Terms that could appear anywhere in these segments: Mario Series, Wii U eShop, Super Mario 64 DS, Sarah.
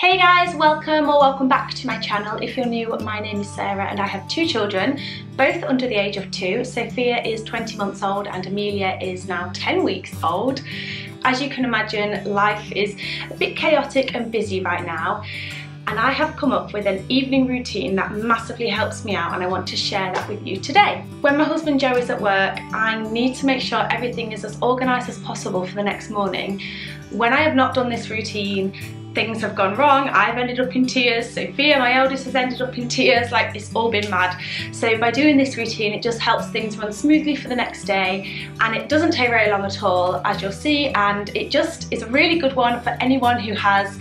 Hey guys, welcome or welcome back to my channel. If you're new, my name is Sarah and I have two children, both under the age of 2. Sophia is 20 months old and Amelia is now 10 weeks old. As you can imagine, life is a bit chaotic and busy right now, and I have come up with an evening routine that massively helps me out, and I want to share that with you today. When my husband Joe is at work, I need to make sure everything is as organised as possible for the next morning. When I have not done this routine, things have gone wrong. I've ended up in tears, Sophia, my eldest, has ended up in tears, like it's all been mad. So by doing this routine, it just helps things run smoothly for the next day, and it doesn't take very long at all, as you'll see, and it just is a really good one for anyone who has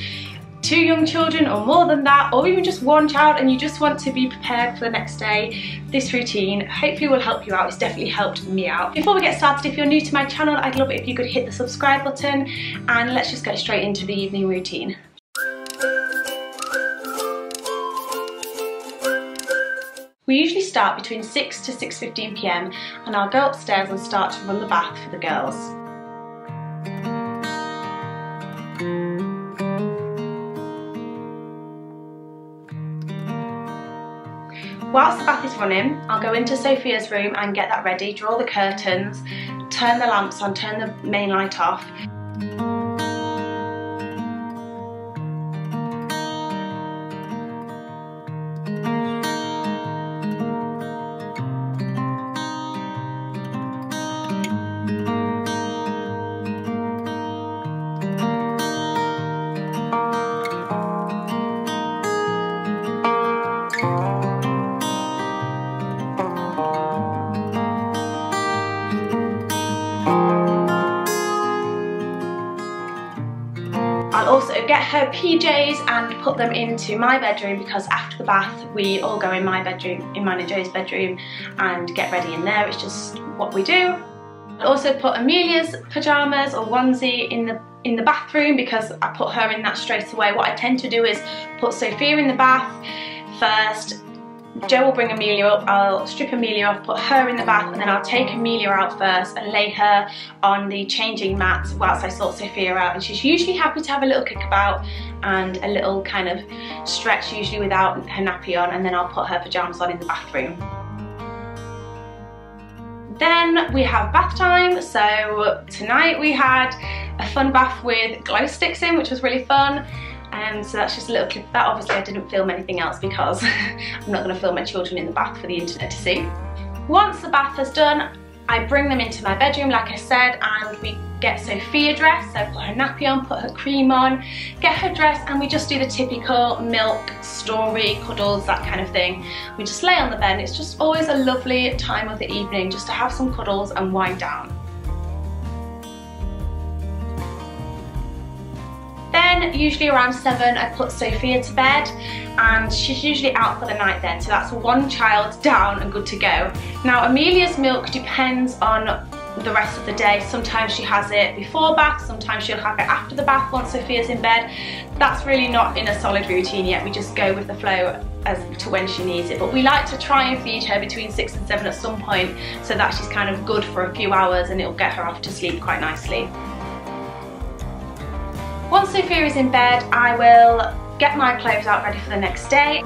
two young children or more than that, or even just one child and you just want to be prepared for the next day. This routine hopefully will help you out. It's definitely helped me out. Before we get started, if you're new to my channel, I'd love it if you could hit the subscribe button, and let's just get straight into the evening routine. We usually start between 6 to 6:15 p.m. and I'll go upstairs and start to run the bath for the girls. Whilst the bath is running, I'll go into Sophia's room and get that ready, draw the curtains, turn the lamps on, turn the main light off. Get her PJs and put them into my bedroom, because after the bath we all go in my bedroom, in mine and Joe's bedroom, and get ready in there. It's just what we do. I also put Amelia's pyjamas or onesie in the bathroom, because I put her in that straight away. What I tend to do is put Sophia in the bath first, Joe will bring Amelia up, I'll strip Amelia off, put her in the bath, and then I'll take Amelia out first and lay her on the changing mat whilst I sort Sophia out. And she's usually happy to have a little kick about and a little kind of stretch, usually without her nappy on, and then I'll put her pyjamas on in the bathroom. Then we have bath time. So tonight we had a fun bath with glow sticks in, which was really fun. So that's just a little clip of that. Obviously I didn't film anything else because I'm not going to film my children in the bath for the internet to see. Once the bath is done, I bring them into my bedroom, like I said, and we get Sophia dressed. So I put her nappy on, put her cream on, get her dressed, and we just do the typical milk, story, cuddles, that kind of thing. We just lay on the bed. It's just always a lovely time of the evening just to have some cuddles and wind down. Then usually around 7 I put Sophia to bed, and she's usually out for the night then, so that's one child down and good to go. Now Amelia's milk depends on the rest of the day. Sometimes she has it before bath, sometimes she'll have it after the bath once Sophia's in bed. That's really not in a solid routine yet, we just go with the flow as to when she needs it, but we like to try and feed her between 6 and 7 at some point, so that she's kind of good for a few hours and it'll get her off to sleep quite nicely. Once Sophia is in bed, I will get my clothes out ready for the next day.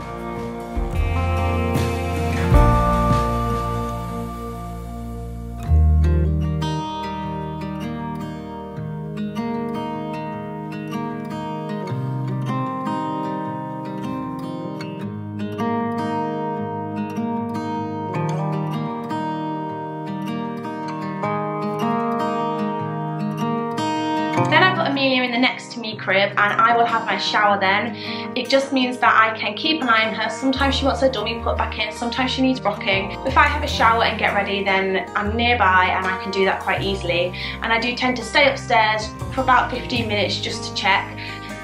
Amelia in the next to me crib, and I will have my shower then. It just means that I can keep an eye on her. Sometimes she wants her dummy put back in, sometimes she needs rocking. If I have a shower and get ready, then I'm nearby and I can do that quite easily. And I do tend to stay upstairs for about 15 minutes just to check.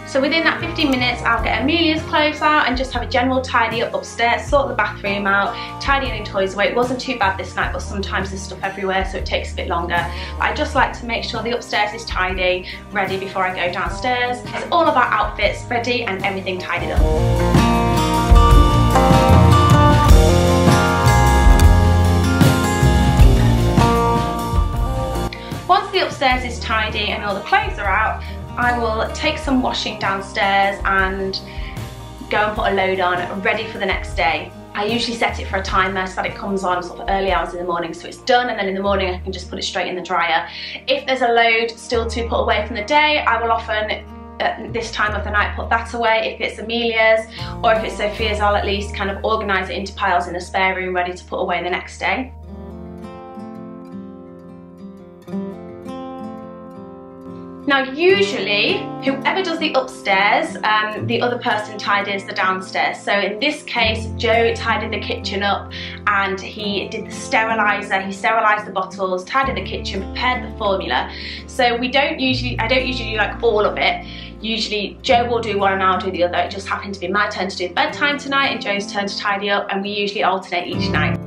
So within that 15 minutes I'll get Amelia's clothes out and just have a general tidy up upstairs, sort the bathroom out, tidy any toys away. It wasn't too bad this night, but sometimes there's stuff everywhere so it takes a bit longer. But I just like to make sure the upstairs is tidy, ready before I go downstairs. It's all about outfits ready and everything tidied up. Once the upstairs is tidy and all the clothes are out, I will take some washing downstairs and go and put a load on, ready for the next day. I usually set it for a timer so that it comes on sort of early hours in the morning so it's done, and then in the morning I can just put it straight in the dryer. If there's a load still to put away from the day, I will often at this time of the night put that away. If it's Amelia's or if it's Sophia's, I'll at least kind of organise it into piles in the spare room ready to put away the next day. Now usually, whoever does the upstairs, the other person tidies the downstairs. So in this case, Joe tidied the kitchen up and he did the steriliser, he sterilised the bottles, tidied the kitchen, prepared the formula. So we don't usually, I don't usually do like all of it. Usually Joe will do one and I'll do the other. It just happened to be my turn to do the bedtime tonight and Joe's turn to tidy up, and we usually alternate each night.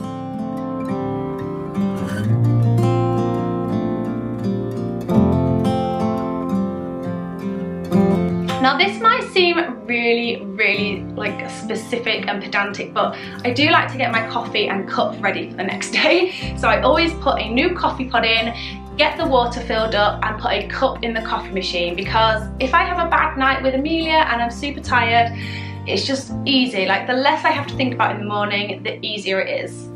Now this might seem really like specific and pedantic, but I do like to get my coffee and cup ready for the next day. So I always put a new coffee pot in, get the water filled up and put a cup in the coffee machine, because if I have a bad night with Amelia and I'm super tired, it's just easy. Like the less I have to think about in the morning, the easier it is.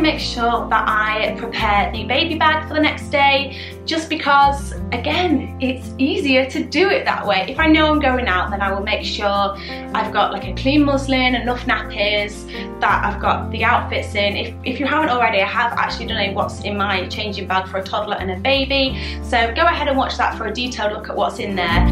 Make sure that I prepare the baby bag for the next day, just because again it's easier to do it that way. If I know I'm going out, then I will make sure I've got like a clean muslin, enough nappies, that I've got the outfits in. If you haven't already, I have actually done a what's in my changing bag for a toddler and a baby, so go ahead and watch that for a detailed look at what's in there.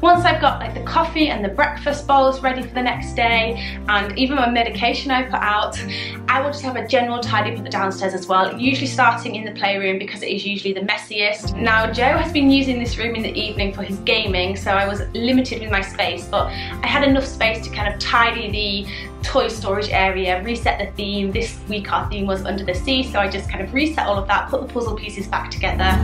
Once I've got like the coffee and the breakfast bowls ready for the next day, and even my medication I put out, I will just have a general tidy for the downstairs as well, usually starting in the playroom because it is usually the messiest. Now Joe has been using this room in the evening for his gaming, so I was limited with my space, but I had enough space to kind of tidy the toy storage area, reset the theme. This week our theme was Under the Sea, so I just kind of reset all of that, put the puzzle pieces back together.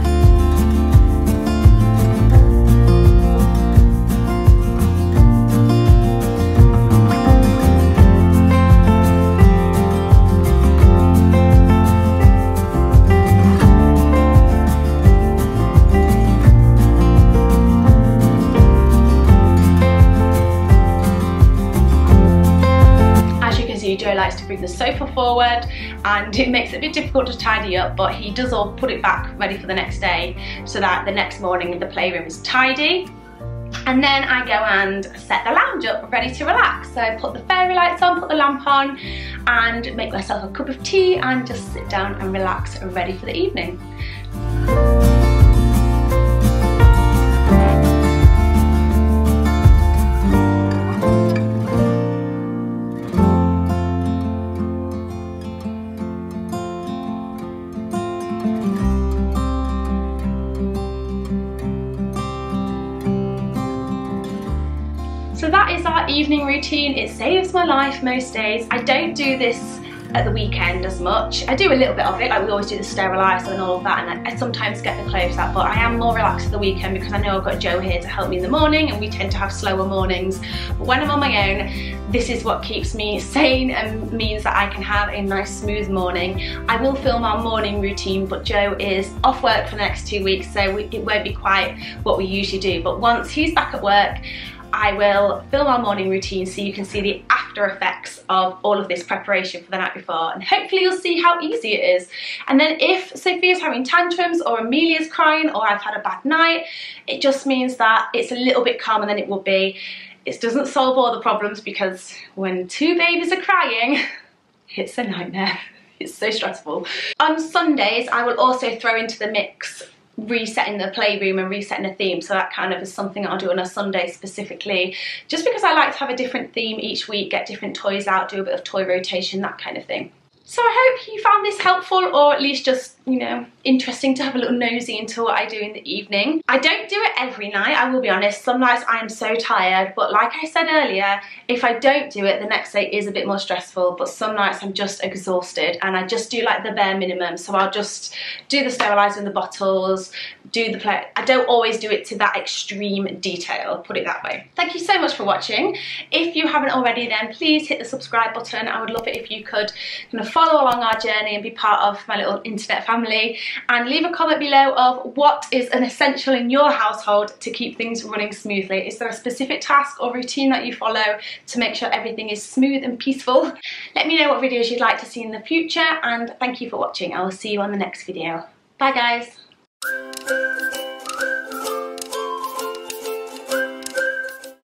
Joe likes to bring the sofa forward and it makes it a bit difficult to tidy up, but he does all put it back ready for the next day so that the next morning the playroom is tidy. And then I go and set the lounge up ready to relax. So I put the fairy lights on, put the lamp on and make myself a cup of tea and just sit down and relax and ready for the evening. So that is our evening routine. It saves my life most days. I don't do this at the weekend as much. I do a little bit of it, like we always do the steriliser and all of that, and I sometimes get the clothes out, but I am more relaxed at the weekend because I know I've got Joe here to help me in the morning, and we tend to have slower mornings. But when I'm on my own, this is what keeps me sane and means that I can have a nice smooth morning. I will film our morning routine, but Joe is off work for the next 2 weeks, so it won't be quite what we usually do. But once he's back at work, I will film our morning routine so you can see the after effects of all of this preparation for the night before, and hopefully you'll see how easy it is. And then if Sophia's having tantrums or Amelia's crying or I've had a bad night, it just means that it's a little bit calmer than it would be. It doesn't solve all the problems, because when two babies are crying, it's a nightmare. It's so stressful. On Sundays I will also throw into the mix resetting the playroom and resetting a theme, so that kind of is something I'll do on a Sunday specifically, just because I like to have a different theme each week, get different toys out, do a bit of toy rotation, that kind of thing. So I hope you found this helpful, or at least just, you know, interesting to have a little nosy into what I do in the evening. I don't do it every night, I will be honest. Some nights I am so tired, but like I said earlier, if I don't do it, the next day is a bit more stressful, but some nights I'm just exhausted and I just do like the bare minimum. So I'll just do the steriliser in the bottles, do the play. I don't always do it to that extreme detail, put it that way. Thank you so much for watching. If you haven't already, then please hit the subscribe button. I would love it if you could kind of follow along our journey and be part of my little internet family, and leave a comment below of what is an essential in your household to keep things running smoothly. Is there a specific task or routine that you follow to make sure everything is smooth and peaceful? Let me know what videos you'd like to see in the future, and thank you for watching. I will see you on the next video. Bye guys.